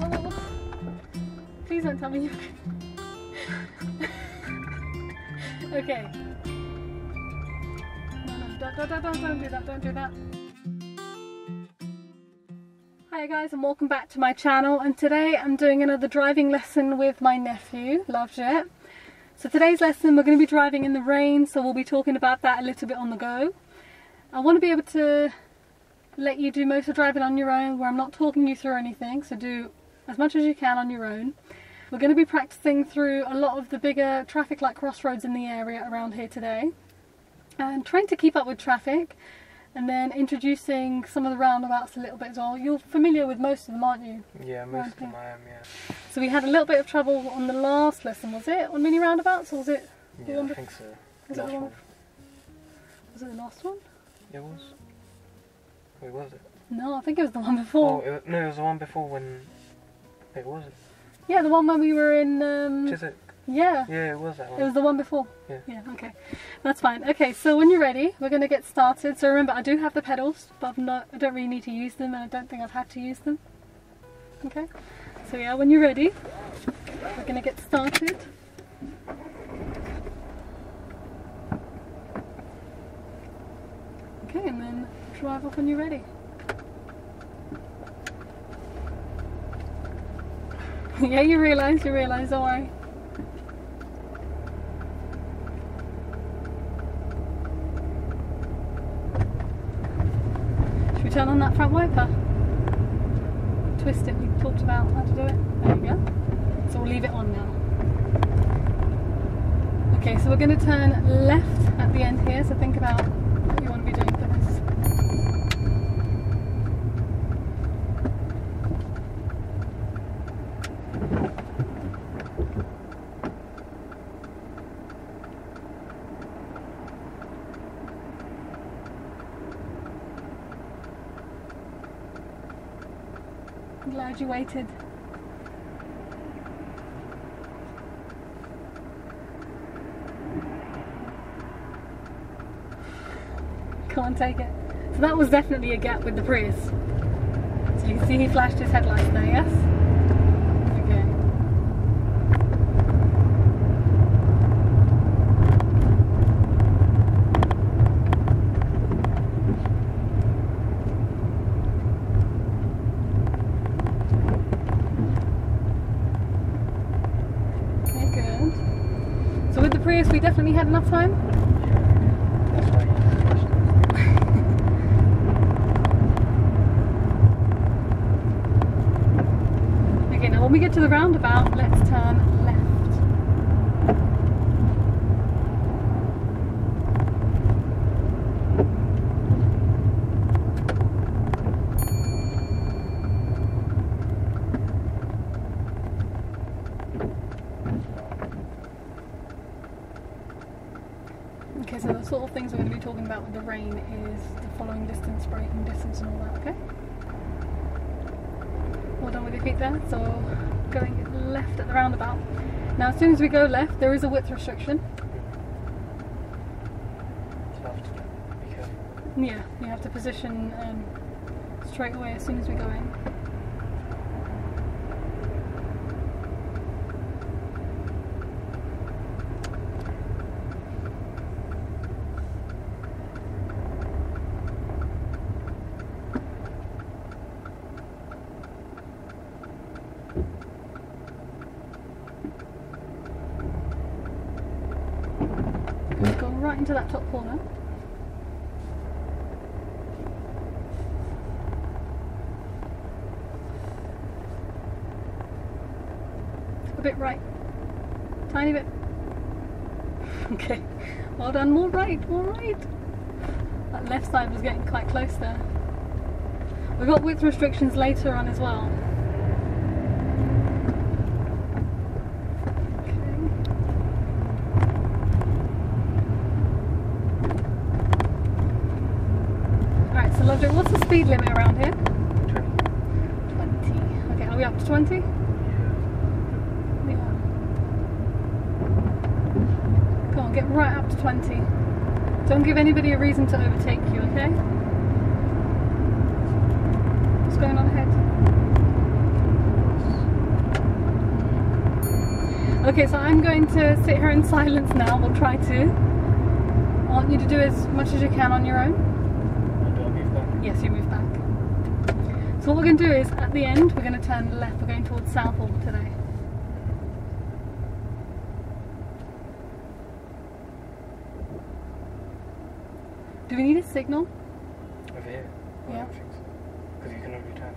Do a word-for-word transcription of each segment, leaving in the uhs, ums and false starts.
Oh, please don't tell me you okay. No, no, don't, don't, don't, don't do that, don't do that. Hi guys, and welcome back to my channel, and today I'm doing another driving lesson with my nephew, Lovejit. So today's lesson we're going to be driving in the rain, so we'll be talking about that a little bit on the go. I want to be able to let you do most of driving on your own where I'm not talking you through anything, so do as much as you can on your own. We're going to be practicing through a lot of the bigger traffic light crossroads in the area around here today, and trying to keep up with traffic, and then introducing some of the roundabouts a little bit as well. You're familiar with most of them, aren't you? Yeah, most of them I am, yeah. So we had a little bit of trouble on the last lesson, was it? On mini roundabouts, or was it? Yeah, I think so. Was it the one? Was it the last one? It was. Wait, was it? No, I think it was the one before. Oh, it, no, it was the one before when... Wait, was it? Yeah, the one when we were in... Um, Chiswick? Yeah. Yeah, it was that one. It was the one before? Yeah. Yeah, okay. That's fine. Okay, so when you're ready, we're going to get started. So remember, I do have the pedals, but I'm not, I don't really need to use them, and I don't think I've had to use them. Okay? So yeah, when you're ready, we're going to get started. Okay, and then drive off when you're ready. Yeah, you realise, you realise, don't worry. Should we turn on that front wiper? Twist it, we talked about how to do it. There you go. So we'll leave it on now. Okay, so we're going to turn left at the end here, so think about what you want to be doing for this. I'm glad you waited. Can't take it. So that was definitely a gap with the Prius. So you can see he flashed his headlights there, yes? We definitely had enough time. Okay, now when we get to the roundabout, let's turn left. Okay, so the sort of things we're going to be talking about with the rain is the following distance, braking distance and all that, okay? Well done with your feet there, so going left at the roundabout. Now as soon as we go left, there is a width restriction. So I have to be careful. Yeah, you have to position um, straight away as soon as we go in. Right into that top corner. A bit right. Tiny bit. Okay. Well done. More right. More right. That left side was getting quite close there. We've got width restrictions later on as well. What's the speed limit around here? twenty. twenty. Okay, are we up to twenty? Yeah. We are. Come on, get right up to twenty. Don't give anybody a reason to overtake you, okay? What's going on ahead? Okay, so I'm going to sit here in silence now. We'll try to. I want you to do as much as you can on your own. And do I move back? Yes, you move back. So what we're going to do is, at the end, we're going to turn left. We're going towards Southall today. Do we need a signal? Over here? Yeah. Because you can only turn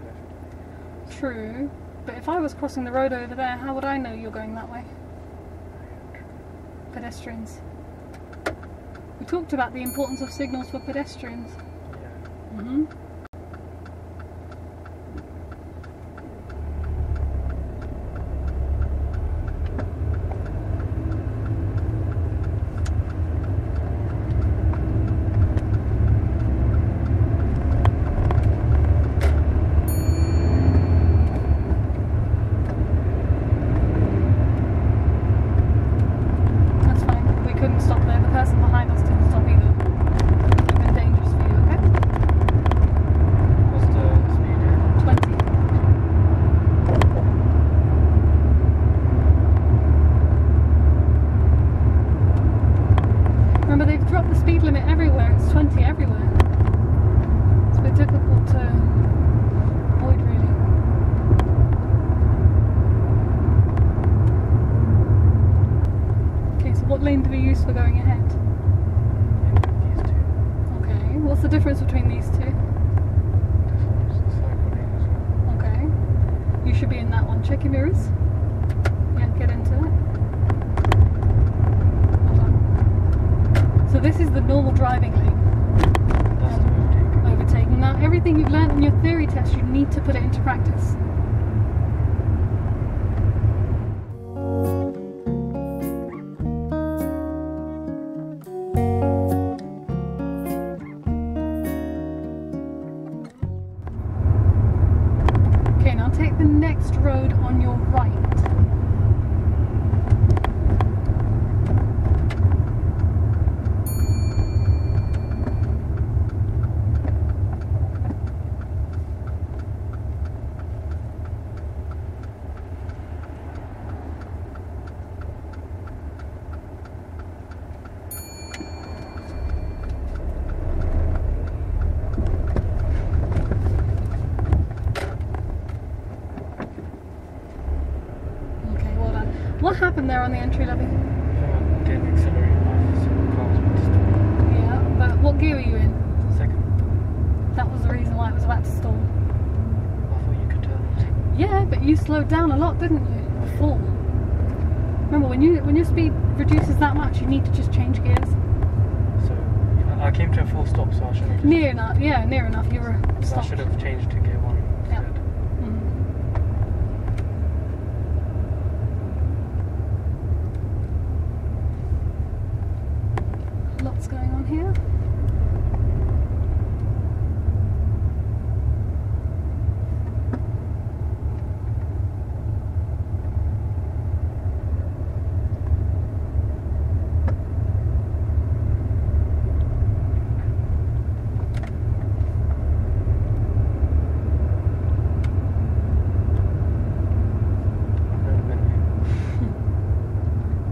left. True. But if I was crossing the road over there, how would I know you're going that way? Pedestrians. We talked about the importance of signals for pedestrians. Yeah. Mm-hmm. Happened there on the entry levy? Yeah, didn't accelerate enough, so the car was about to stall. Yeah, but what gear were you in? Second. That was the reason why it was about to stall. I thought you could turn. Yeah, but you slowed down a lot, didn't you? Before. Remember, when you when your speed reduces that much, you need to just change gears. So I came to a full stop, so I should have. Just near enough. Yeah, near enough. You were. So I should have changed to gear one. Here.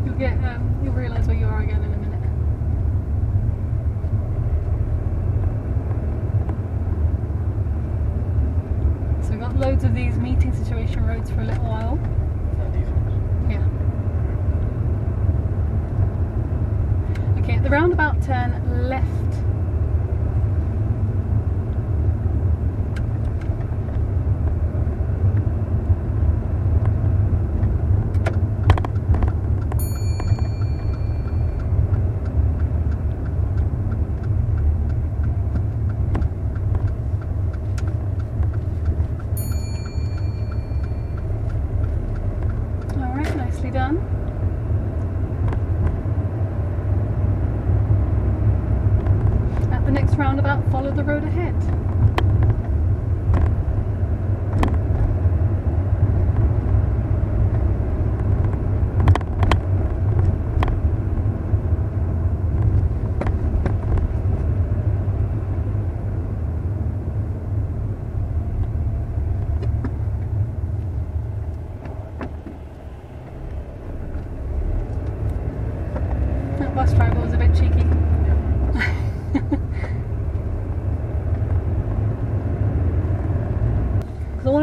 You'll get, um, you'll realise where you are again in a minute. Loads of these meeting situation roads for a little while. Yeah. Okay, at the roundabout, turn left.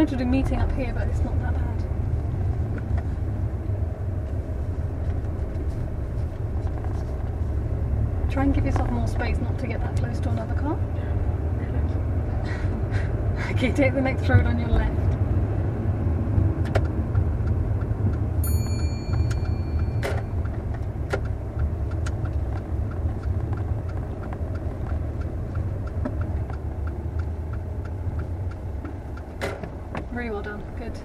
scheduled a meeting up here, but it's not that bad. Try and give yourself more space not to get that close to another car. Okay, take the next road on your left. Very well done, good.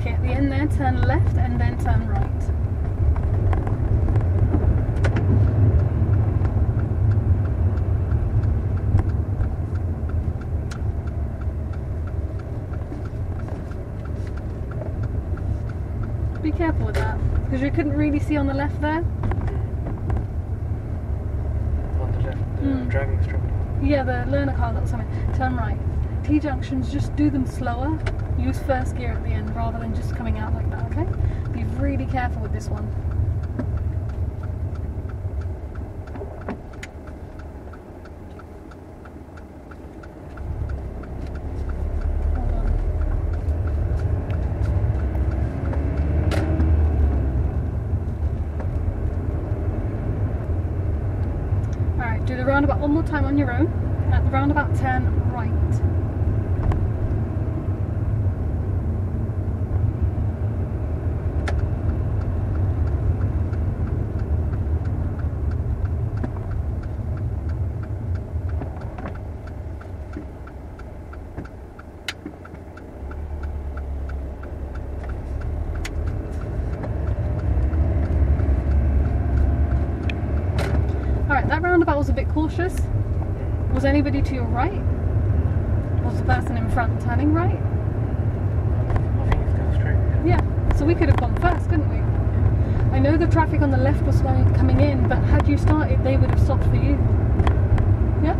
Okay, at the end there, turn left and then turn right. Be careful with that, because you couldn't really see on the left there. On the left, the mm. driving strip. Yeah, the learner car got something. Turn right. T-junctions, just do them slower. Use first gear at the end rather than just coming out like that, okay? Be really careful with this one. Do the roundabout one more time on your own. At the roundabout, turn right. That roundabout was a bit cautious. Was anybody to your right? Was the person in front turning right? I think it's going straight. Yeah, so we could have gone first, couldn't we? I know the traffic on the left was coming in, but had you started, they would have stopped for you. Yeah?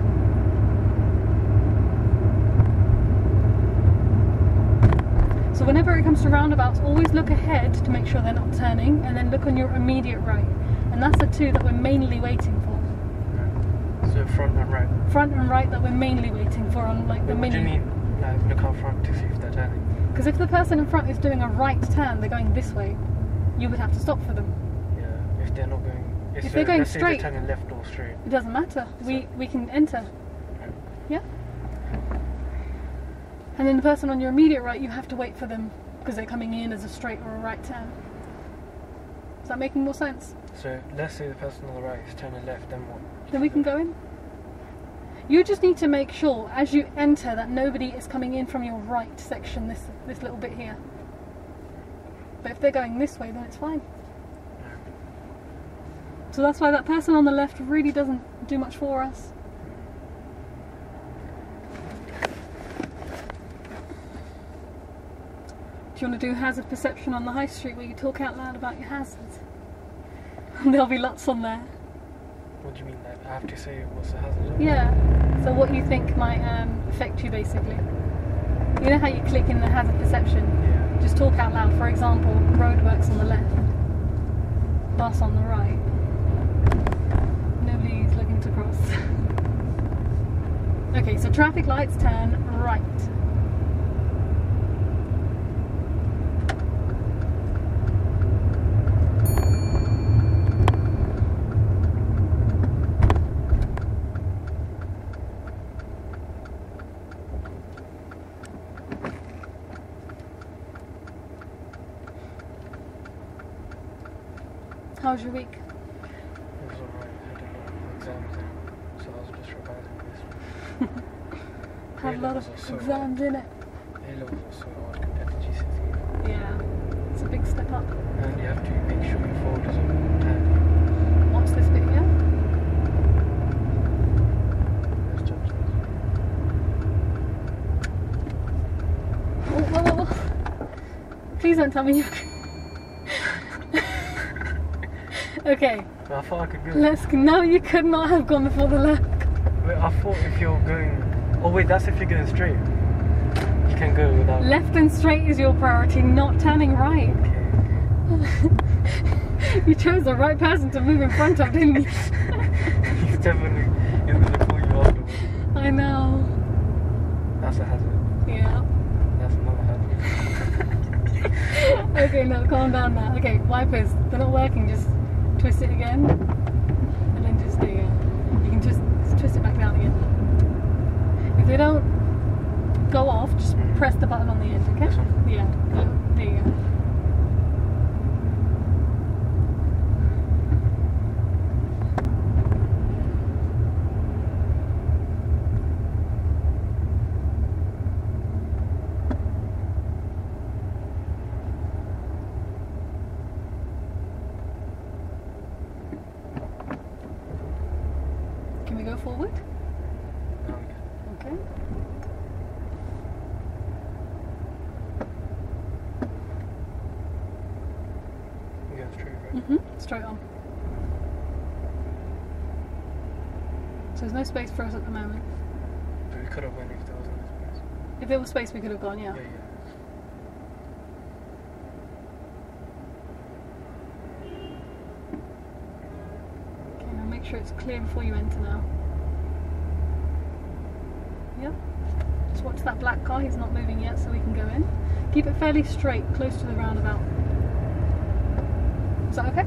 So whenever it comes to roundabouts, always look ahead to make sure they're not turning, and then look on your immediate right. And that's the two that we're mainly waiting for. Front and right. Front and right that we're mainly waiting for on like the what mini. Do you mean, like, look out front to see if they're turning? Because if the person in front is doing a right turn, they're going this way. You would have to stop for them. Yeah, if they're not going. If, if they're, they're going straight, they're turning left or straight. It doesn't matter. So. We we can enter. Right. Yeah. And then the person on your immediate right, you have to wait for them because they're coming in as a straight or a right turn. Is that making more sense? So let's say the person on the right is turning left, then what? Then we can go in. You just need to make sure as you enter that nobody is coming in from your right section, this this little bit here. But if they're going this way, then it's fine. So that's why that person on the left really doesn't do much for us. Do you want to do hazard perception on the high street where you talk out loud about your hazards? There'll be lots on there. What do you mean that? I have to say what's the hazard? Yeah, so what you think might um, affect you basically. You know how you click in the hazard perception? Yeah. Just talk out loud. For example, roadworks on the left, bus on the right. Nobody's looking to cross. Okay, so traffic lights, turn right. How was your week? It was alright. I had a lot of exams in, so I was just revising this one. Had a lot of exams in it. A levels are so hard compared to G C S E. Yeah, it's a big step up. And you have to make sure your folders are tidy. Watch this bit here. Oh, whoa, whoa, whoa. Please don't tell me you're. Okay. I thought I could go. Let's go. No, you could not have gone before the left. Wait, I thought if you're going. Oh wait, that's if you're going straight. You can go without. Left and straight is your priority, not turning right. Okay. You chose the right person to move in front of, didn't you? He's definitely in the before you afterwards. I know. That's a hazard. Yeah. That's not a hazard. Okay, no, calm down now. Okay, wipers, they're not working, just twist it again. And then just do it. You can just twist it back down again. If they don't go off, just mm. press the button on the end, okay? This one? Yeah, there you go. Can we go forward? No, okay. Okay. You go straight, right? Mm-hmm. Straight on. So there's no space for us at the moment. But we could have went if there wasn't space. If there was space, we could have gone, yeah. Yeah, yeah. Make sure it's clear before you enter now. Yeah. Just watch that black car, he's not moving yet, so we can go in. Keep it fairly straight, close to the roundabout. Is that okay?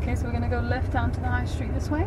Okay, so we're going to go left down to the high street this way.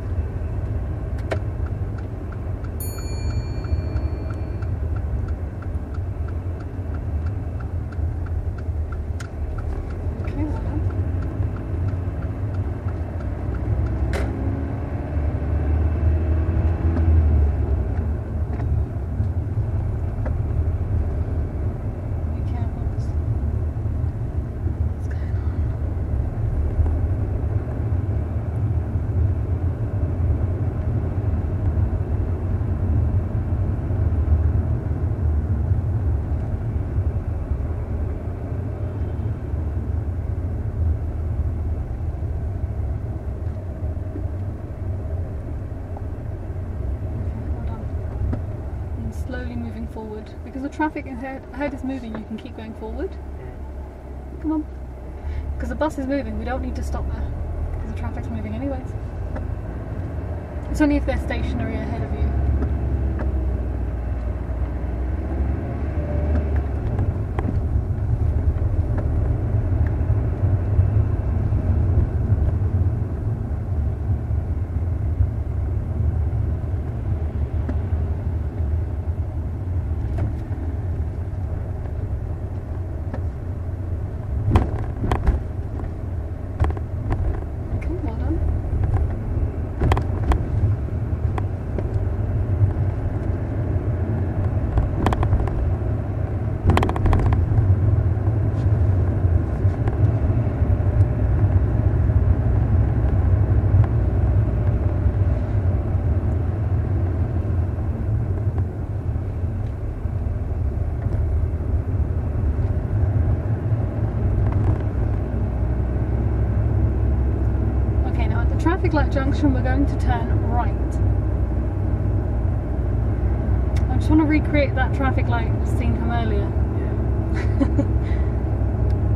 Slowly moving forward, because the traffic ahead, ahead is moving, you can keep going forward. Come on, because the bus is moving, we don't need to stop there because the traffic's moving anyways. It's only if they're stationary ahead of you. Light junction, we're going to turn right. I just want to recreate that traffic light scene from earlier.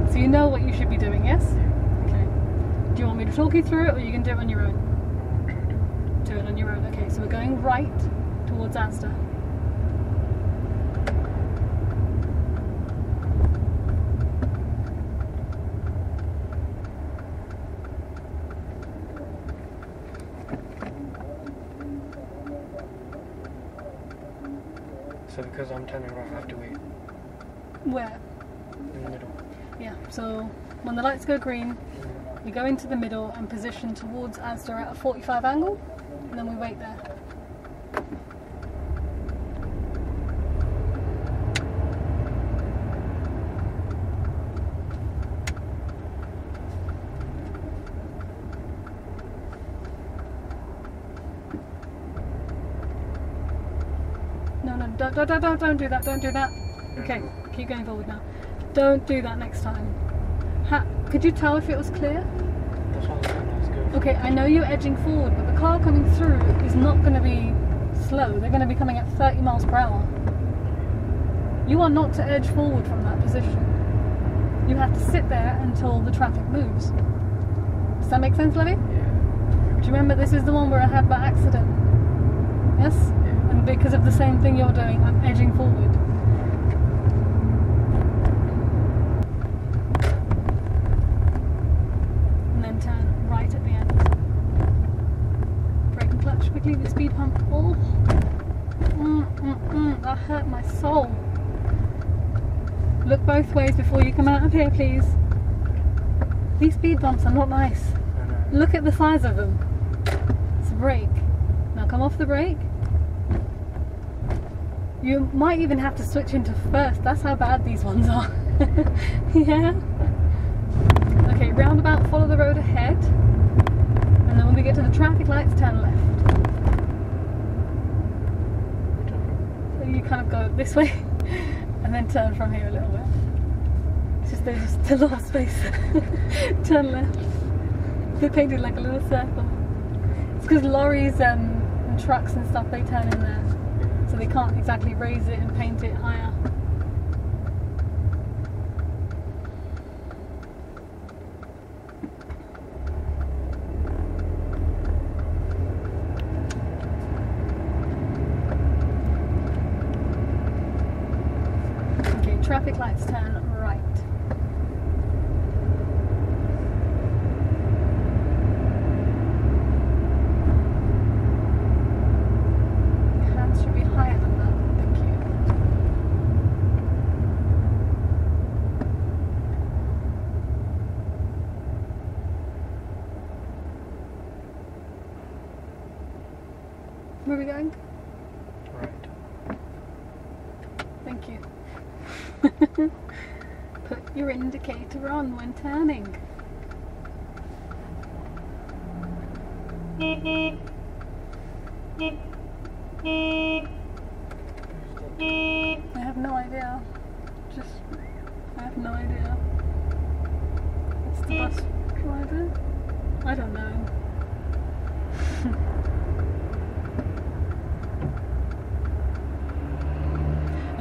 Yeah. So you know what you should be doing, yes? Okay. Do you want me to talk you through it, or you can do it on your own? Do it on your own. Okay, so we're going right towards Asda. So because I'm turning right, I have to wait. Where? In the middle. Yeah, so when the lights go green, we go into the middle and position towards Asda at a forty-five angle, and then we wait there. Don't, don't, don't, don't do that, don't do that. Okay, keep going forward now. Don't do that next time. Ha Could you tell if it was clear? That's what I was going. Okay, I know you're edging forward, but the car coming through is not going to be slow. They're going to be coming at thirty miles per hour. You are not to edge forward from that position. you have to sit there until the traffic moves. Does that make sense, Lovey? Yeah. Do you remember this is the one where I had my accident? Yes? Yeah. And because of the same thing you're doing, I'm edging forward. And then turn right at the end. Brake and clutch quickly with speed hump. Oh, mm, mm, mm, that hurt my soul. Look both ways before you come out of here, please. These speed bumps are not nice. Look at the size of them. It's a brake. Now come off the brake. You might even have to switch into first. That's how bad these ones are. Yeah? Okay, roundabout, follow the road ahead. And then when we get to the traffic lights, turn left. So you kind of go this way. And then turn from here a little bit. It's just there's just a lot of space. Turn left. They painted like a little circle. It's because lorries um, and trucks and stuff, they turn in there, so they can't exactly raise it and paint it higher. Traffic lights, turn right. Your hands should be higher than that, thank you. Where are we going? Put your indicator on when turning. I have no idea. Just, I have no idea. It's the bus driver? I don't know.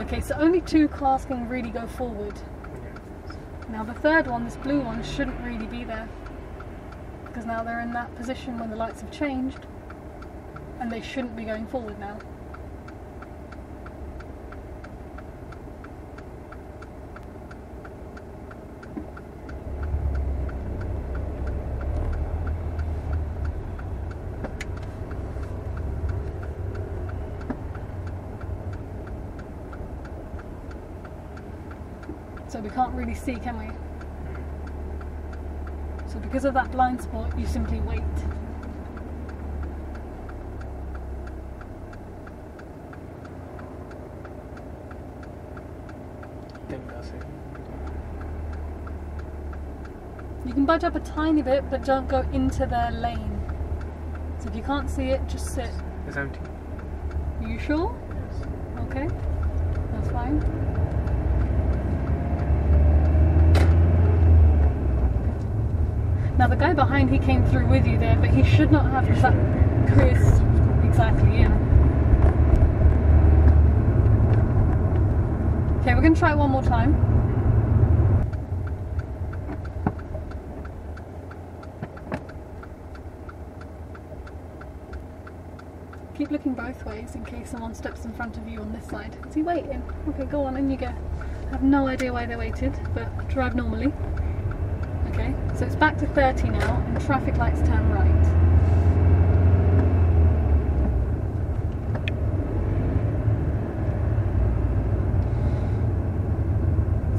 Okay, so only two cars can really go forward. Now the third one, this blue one, shouldn't really be there, because now they're in that position when the lights have changed and they shouldn't be going forward now. So we can't really see, can we? So because of that blind spot, you simply wait. I think that's it. You can budge up a tiny bit, but don't go into their lane. So if you can't see it, just sit. It's empty. Are you sure? Yes. Okay, that's fine. Now the guy behind, he came through with you there, but he should not have that Prius. Exactly, yeah. Okay, we're going to try it one more time. Keep looking both ways in case someone steps in front of you on this side. Is he waiting? Okay, go on, in you go. I have no idea why they waited, but drive normally. Okay, so it's back to thirty now, and traffic lights, turn right.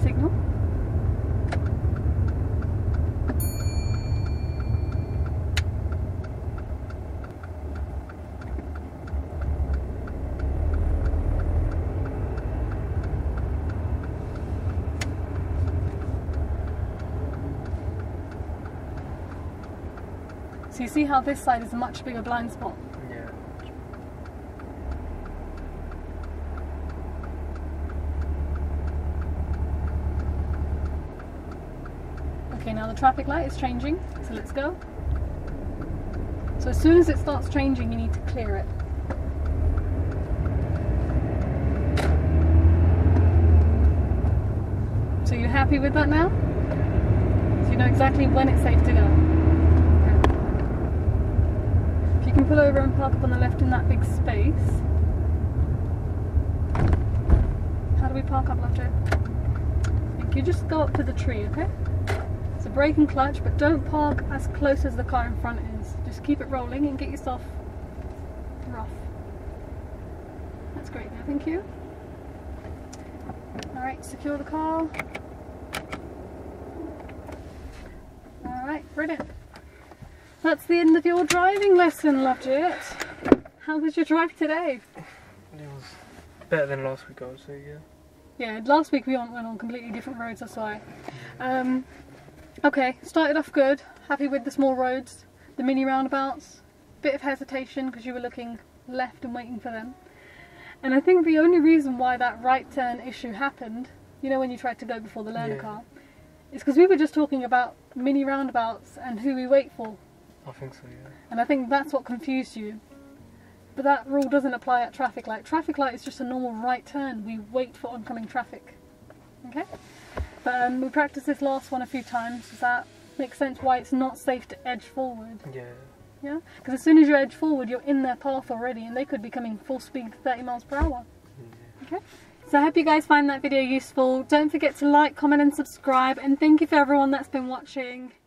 Signal. So you see how this side is a much bigger blind spot? Yeah. Okay, now the traffic light is changing, so let's go. So as soon as it starts changing, you need to clear it. So you're happy with that now? know exactly when it's safe to go. If you can pull over and park up on the left in that big space. How do we park up, Lovejit? You just go up to the tree, okay? It's a brake and clutch, but don't park as close as the car in front is. Just keep it rolling and get yourself rough. That's great, now, thank you. Alright, secure the car. Alright, brilliant. That's the end of your driving lesson, Lovejit. How was your drive today? It was better than last week, I would say, yeah. Yeah, last week we went on completely different roads, that's why. Um, okay, started off good, happy with the small roads, the mini roundabouts, bit of hesitation because you were looking left and waiting for them. And I think the only reason why that right turn issue happened, you know when you tried to go before the learner yeah. car, is because we were just talking about mini roundabouts and who we wait for. I think so, yeah. And I think that's what confused you. But that rule doesn't apply at traffic light. Traffic light is just a normal right turn. We wait for oncoming traffic. Okay? But um, we practiced this last one a few times. Does that make sense why it's not safe to edge forward? Yeah. Yeah? Because as soon as you edge forward, you're in their path already and they could be coming full speed thirty miles per hour. Yeah. Okay? So I hope you guys find that video useful. Don't forget to like, comment and subscribe. And thank you for everyone that's been watching.